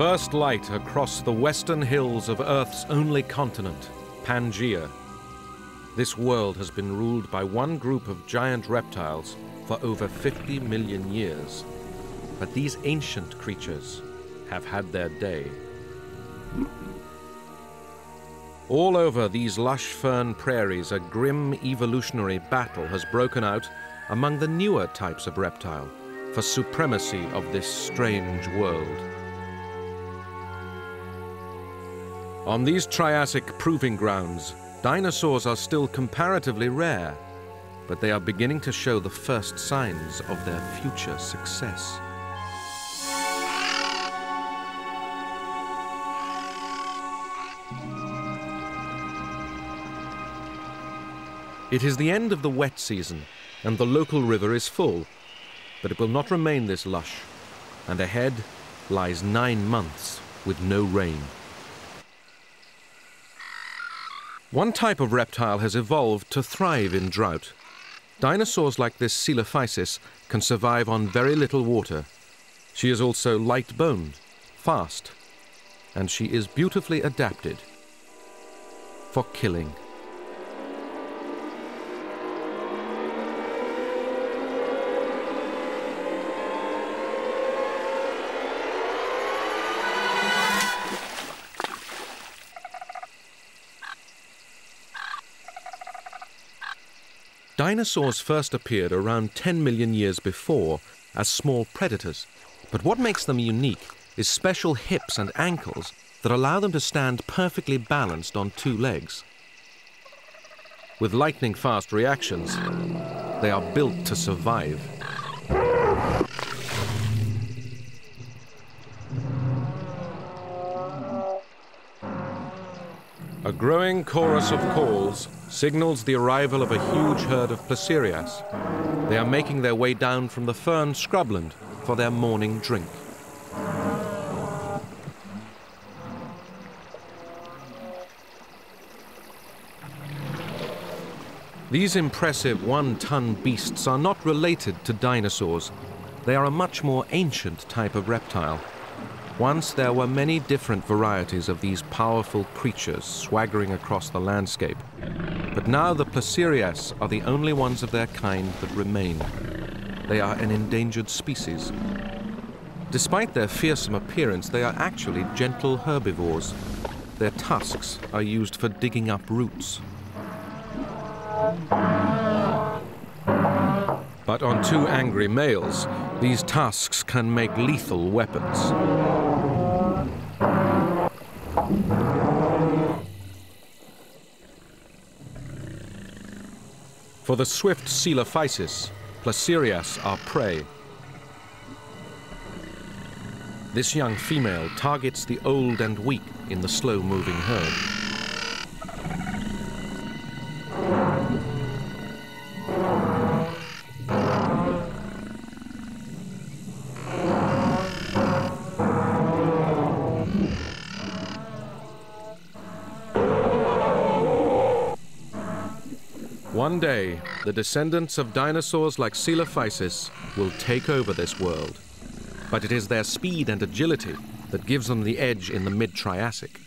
First light across the western hills of Earth's only continent, Pangaea. This world has been ruled by one group of giant reptiles for over 50 million years. But these ancient creatures have had their day. All over these lush fern prairies, a grim evolutionary battle has broken out among the newer types of reptile for supremacy of this strange world. On these Triassic proving grounds, dinosaurs are still comparatively rare, but they are beginning to show the first signs of their future success. It is the end of the wet season, and the local river is full, but it will not remain this lush, and ahead lies 9 months with no rain. One type of reptile has evolved to thrive in drought. Dinosaurs like this Coelophysis can survive on very little water. She is also light-boned, fast, and she is beautifully adapted for killing. Dinosaurs first appeared around 10 million years before as small predators, but what makes them unique is special hips and ankles that allow them to stand perfectly balanced on two legs. With lightning-fast reactions, they are built to survive. A growing chorus of calls signals the arrival of a huge herd of Placerias. They are making their way down from the fern scrubland for their morning drink. These impressive 1-ton beasts are not related to dinosaurs. They are a much more ancient type of reptile. Once there were many different varieties of these powerful creatures swaggering across the landscape. But now the Placerias are the only ones of their kind that remain. They are an endangered species. Despite their fearsome appearance, they are actually gentle herbivores. Their tusks are used for digging up roots. But on two angry males, these tusks can make lethal weapons. For the swift Coelophysis, Placerias are prey. This young female targets the old and weak in the slow-moving herd. One day, the descendants of dinosaurs like Coelophysis will take over this world. But it is their speed and agility that gives them the edge in the mid-Triassic.